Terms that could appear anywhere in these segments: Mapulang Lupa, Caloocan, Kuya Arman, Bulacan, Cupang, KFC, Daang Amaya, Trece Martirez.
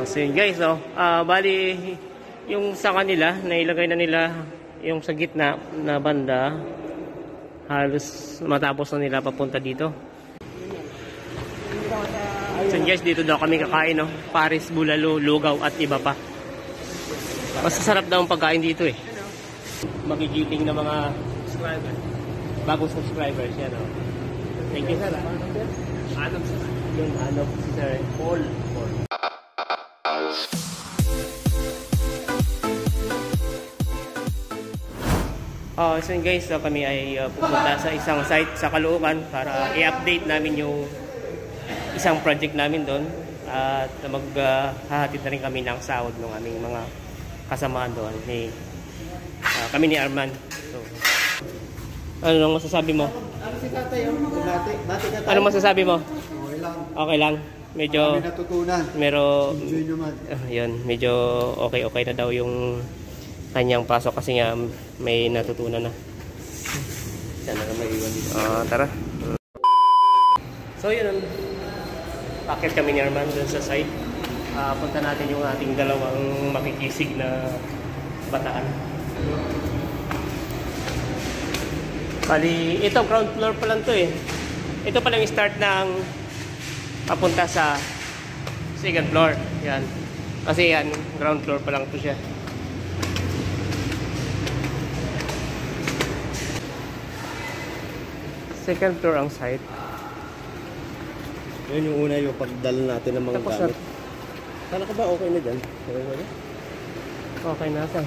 So yun guys, no? Bali, yung sa kanila, nailagay na nila yung sa gitna na banda. Halos matapos na nila papunta dito. So guys, dito daw kami kakain, no? Paris, bulalo, lugaw at iba pa. Masasarap daw ang pagkain dito eh. Magigiting na mga subscriber. Bagong subscribers yan, no? Thank you, sir. Anong sir? Yung anong sir? Paul. So guys, kami ay pupunta sa isang site sa Caloocan para i-update namin yung isang project namin doon at maghahatid na rin kami ng sahod ng aming mga kasamahan doon ni kami ni Arman. So, ano masasabi mo? Ano masasabi mo? Okay lang. Medyo natutunan. Pero enjoy naman. Ayun, medyo okay na daw yung kanyang pasok kasi nga may natutunan na. Sana na maiwan dito. Tara. So yun, paket kami ni Arman dun sa site. Punta natin yung ating dalawang makikisig na bataan. Bali, ito ground floor pa lang to eh. Ito pa lang yung start ng papunta sa second floor. Yan. Kasi yan, ground floor pa lang to siya. Second floor ang site. Yun yung una yung pagdala natin ng mga tapos gamit. Kala ka ba okay na dyan? Okay na saan?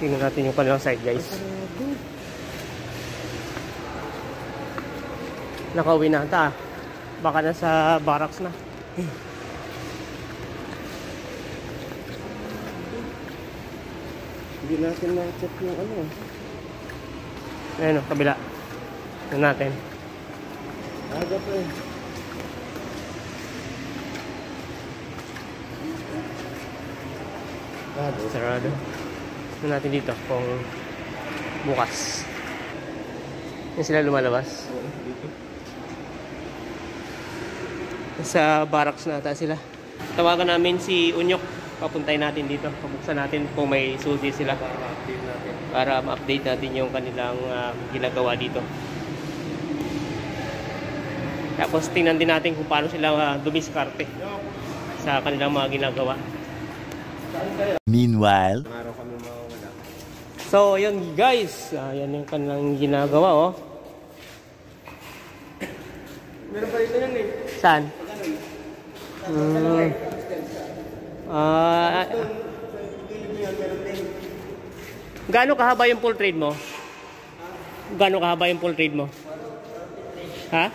Tingnan natin yung kanilang site guys. Nakauwi na ata. Baka na sa barracks na. Hindi natin na-check yung ano. Ayun o, kabila. Tignan natin. Aga pa eh. Sarado. Tignan natin dito kung bukas. Yan sila lumalabas. Sa barracks na ata sila. Tawagan namin si Unyok. Papuntayin natin dito. Pabuksan natin kung may sulti sila para ma-update natin yung kanilang ginagawa dito. Tapos tingnan din natin kung paano sila dumiskarte sa kanilang mga ginagawa. Meanwhile, so yun guys, yan yung kanilang ginagawa oh. Meron pa dito yan eh. Saan? Gaano kahaba yung full trade mo? Gaano kahaba yung full trade mo? Ha?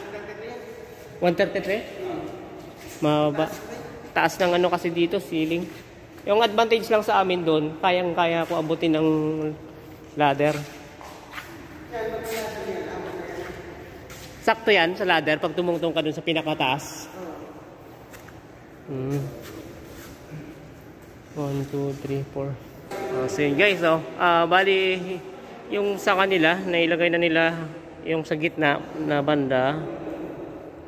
133? Mababa. Taas ng ano kasi dito, ceiling. Yung advantage lang sa amin doon, kayang-kaya ko abutin ng ladder. Sakto yan sa ladder pag tumungtong ka doon sa pinakataas. Hmm. 1, 2, 3, 4. So yun guys, no? Bali, yung sa kanila, nailagay na nila yung sa gitna na banda.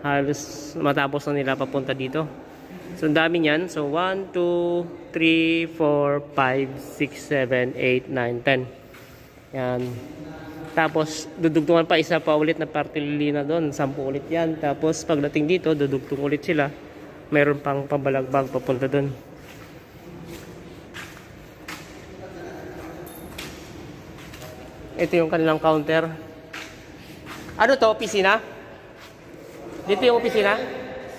Halos matapos na nila papunta dito. So ang dami nyan. So 1, 2, 3, 4, 5, 6, 7, 8, 9, 10. Yan. Tapos dudugtungan pa isa pa ulit na partilina doon. 10 ulit yan. Tapos pagdating dito, dudugtong ulit sila. Meron pang pambalagbag papunta doon. Ito yung kanilang counter. Ano to? Opisina? Dito yung opisina?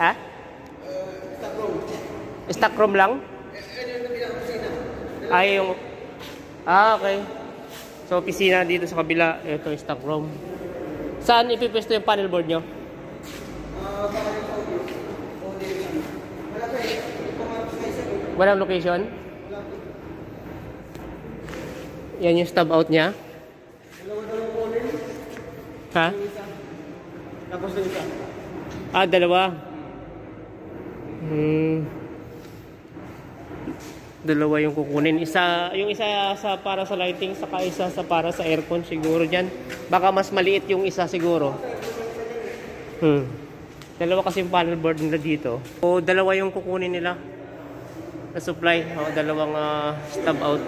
Ha? Stock room lang? Ay, yung... okay. So, opisina dito sa kabila. Ito yung stock room. Saan ipipesto yung panel board nyo? Walang location? Yan yung stub out nya. Ha? Tapos na isa. Dalawa. Dalawa yung kukunin. Yung isa sa para sa lighting, saka isa sa para sa aircon siguro dyan. Baka mas maliit yung isa siguro. Dalawa kasi yung panel board nila dito. O dalawa yung kukunin nila na supply. O dalawang stub out.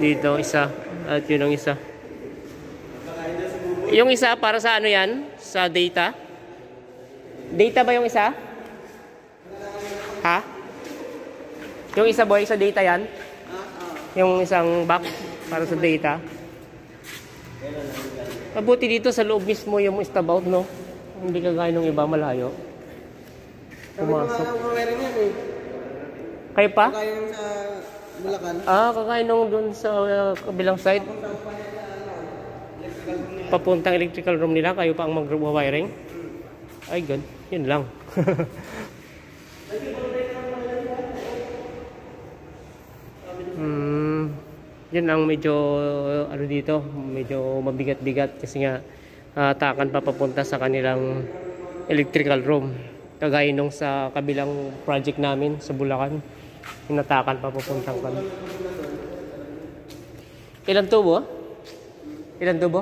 Dito isa at yun ang isa. Yung isa para sa ano yan? Sa data? Data ba yung isa? Ha? Yung isa boy sa data yan? Yung isang box para sa data. Mabuti dito sa loob mismo yung stub out, no? Hindi kagaya nung iba, malayo. Pumasok. Kayo pa? Kagaya nung sa Bulacan. Ah, kagaya nung dun sa kabilang side. Papuntang electrical room nila, kayo pa ang mag-wiring. Ay, good. Yun lang. Yun ang medyo ano dito, medyo mabigat-bigat kasi nga takan papapunta sa kanilang electrical room. Kagaya nung sa kabilang project namin sa Bulacan, inatakan papapuntang kami. Ilang tubo? Ilang tubo?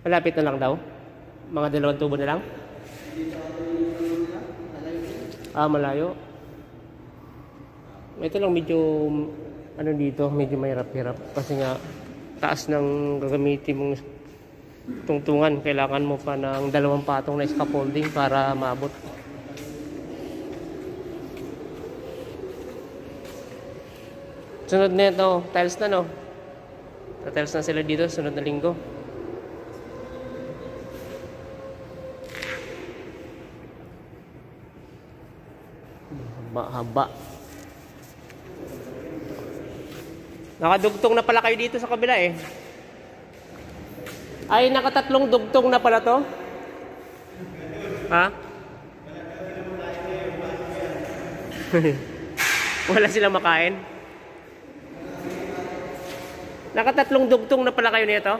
Malapit na lang daw? Mga dalawang tubo na lang? Ah, malayo. Ito lang medyo ano dito, medyo mahirap-hirap kasi nga taas ng gagamitin mong tungtungan. Kailangan mo pa ng dalawang patong na scaffolding para maabot. Sunod na ito, tiles na, no? Tiles na sila dito, sunod na linggo. Mahaba. Nakadugtong na pala kayo dito sa kabila eh. Ay, nakatatlong dugtong na pala to. Ha? Wala silang makain. Nakatatlong dugtong na pala kayo nito.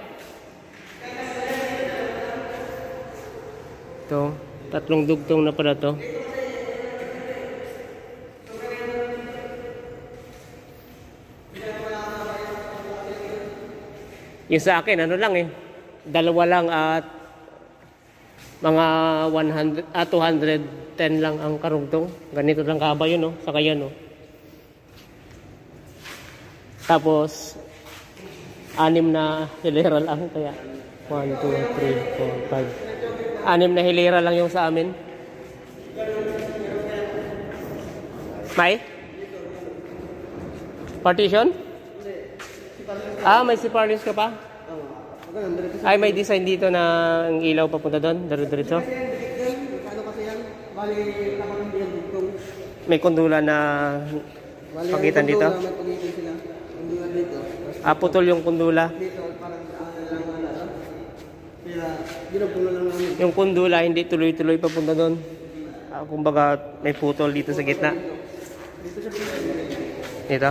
Ito, tatlong dugtong na pala to. Yung sa akin, ano lang eh, dalawa lang at mga 100 at 210 lang ang karugtong. Ganito lang kaba yun, no? Saka yan, no? Tapos, 6 na hilera lang. Kaya, 1, 2, 3, 4, 5. 6 na hilera lang yung sa amin. May? Partition? Ah, may siparlis ka pa? Ay, may design dito na ang ilaw papunta doon, daro-diretso. May kondula na pagitan dito? Ah, putol yung kondula? Yung kondula, hindi tuloy-tuloy papunta doon. Ah, kumbaga, may putol dito sa gitna. Dito?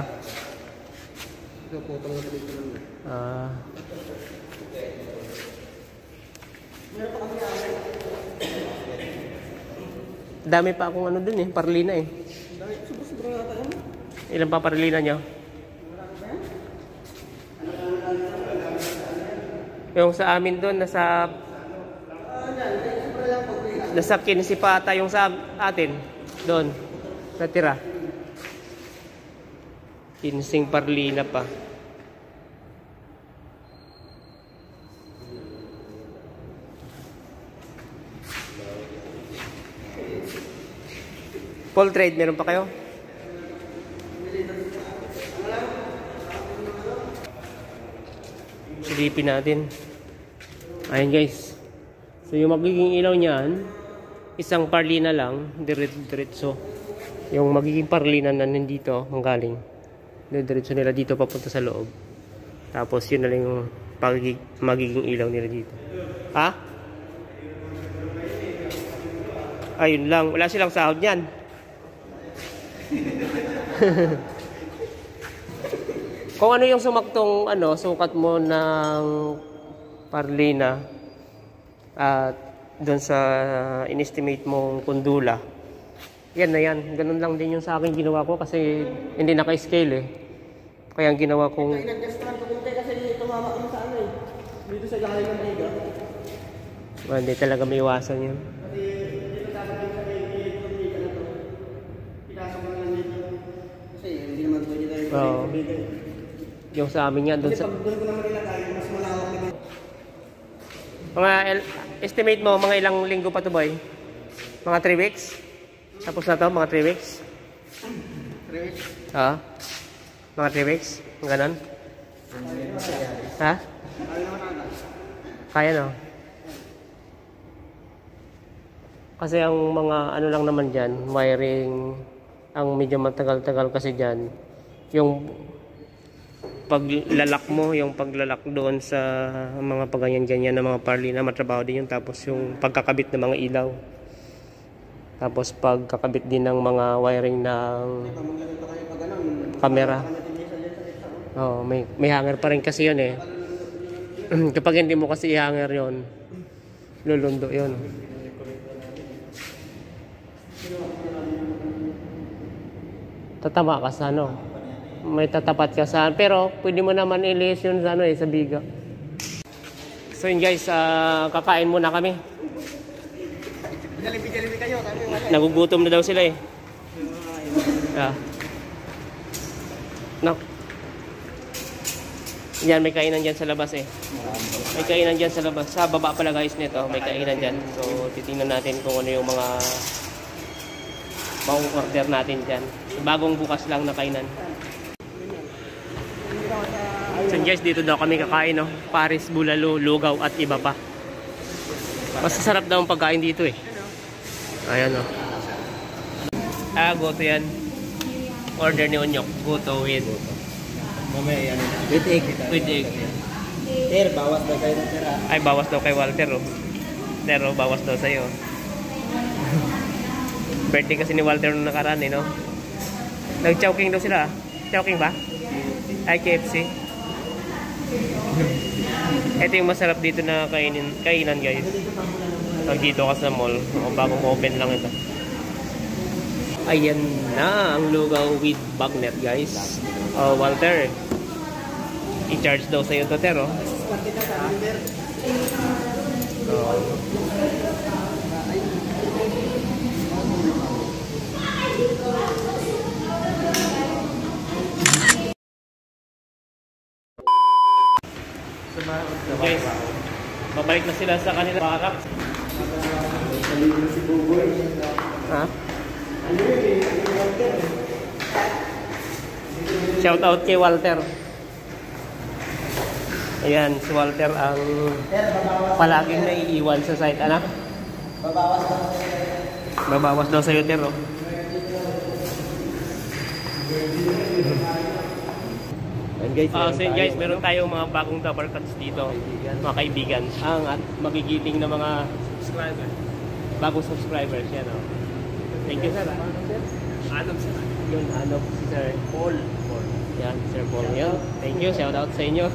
Dami pa akong ano dun eh, parlina eh. Ilan pa parlina niya? Yung sa amin dun, nasa 15 pa ata yung sa atin dun, natira 15 parlina pa. Full trade, meron pa kayo? Silipin natin. Ayan guys. So yung magiging ilaw niyan, isang parlina lang, diretso. Yung magiging parlina na nandito, manggaling. Diretso nila dito papunta sa loob. Tapos yun na lang yung magiging ilaw nila dito. Ha? Ayun lang. Wala silang sahod niyan. Kung ano yung sumaktong ano, sukat mo ng parlina at doon sa in-estimate mong kondula. Yan na yan. Ganun lang din yung sa akin ginawa ko kasi hindi naka-scale eh. Kaya ang ginawa kong... Ito, inadjustan ko kasi itong Dito sa ilalim ng higa. Well, hindi talaga may iwasan yun. Oo. Yung sa amin yan doon sa... Mga estimate mo, mga ilang linggo pa ito, boy? Mga 3 weeks? Tapos na ito, mga 3 weeks? 3 weeks? Oo. Mga 3 weeks? Ganon? Ha? Kaya no? Kasi ang mga ano lang naman dyan, wiring, ang medyo matagal-tagal kasi dyan, yung paglalak mo, yung paglalak doon sa mga paganyan-ganyan ng mga parlina, matrabaho din yun. Tapos yung pagkakabit ng mga ilaw. Tapos pagkakabit din ng mga wiring ng camera. Oh, may hanger pa rin kasi yun eh. Kapag hindi mo kasi i-hanger yun, lulundo yun. Tatama ka sa ano? May tatapat ka saan, pero pwede mo naman ilihis yun sa, ano, eh, sa biga. So yun guys, kakain muna kami. Jalibi kayo, kami nagugutom na daw sila eh. No. Yan, may kainan dyan sa labas eh. May kainan dyan sa labas. Sa baba pala guys nito, may kainan dyan. So titingnan natin kung ano yung mga pang-order natin dyan. Bagong bukas lang na kainan. So guys, dito daw kami kakain, no? Paris, bulalo, lugaw at iba pa. Masasarap daw ang pagkain dito eh. Ayan o. Goto yan. Order ni Unyok. Goto with... With egg. With egg. Sir, bawas daw kay Walter. Ay, bawas daw kay Walter o. Pero bawas daw sa'yo. Birthday kasi ni Walter nung nakaraan eh, no? Nag-chowking daw sila. Chowking ba? Ay, KFC. Ito yung masarap dito na kainan guys. Pag dito ka sa mall, bagong open lang ito. Ayan na ang lugaw with bagnet guys. Oh, Walter, i-charge daw sa'yo ito, Tero. Guys, babalik na sila sa kanila parang. Ha? Shout out kay Walter. Ayan, si Walter ang palaging naiiwan sa site, anak. Babawas daw sa'yo, Tero. So guys, meron tayong mga bagong double cuts dito, mga kaibigan. Ang at magigiting na mga subscribers. Bagong subscribers, yan o. Thank you, sir. Anong sir? Yun, anong sir? Paul. Yan, sir Paul nyo. Thank you, shout out sa inyo.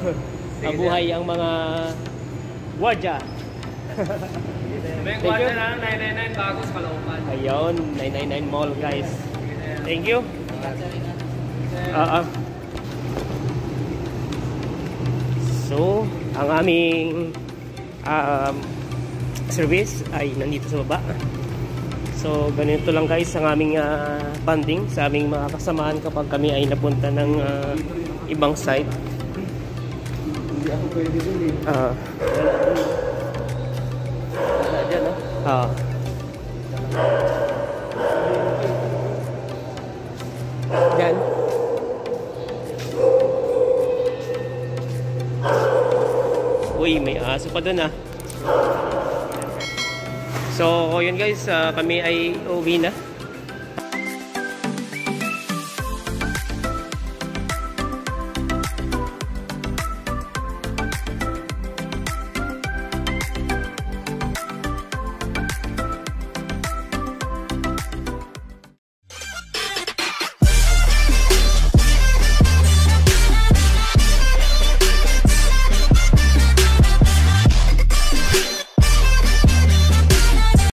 Mabuhay ang mga guardia. May guardia na 999 bagos Caloocan. Ayun, 999 mall guys. Thank you. So, ang aming service ay nandito sa baba. So, ganito lang guys ang aming bonding sa aming mga kasamaan kapag kami ay napunta ng ibang site. Hindi ako pwede dun eh. Wala dyan, no? Dyan. Uy, may aso pa dun ah. So, yun guys, kami ay uwi na.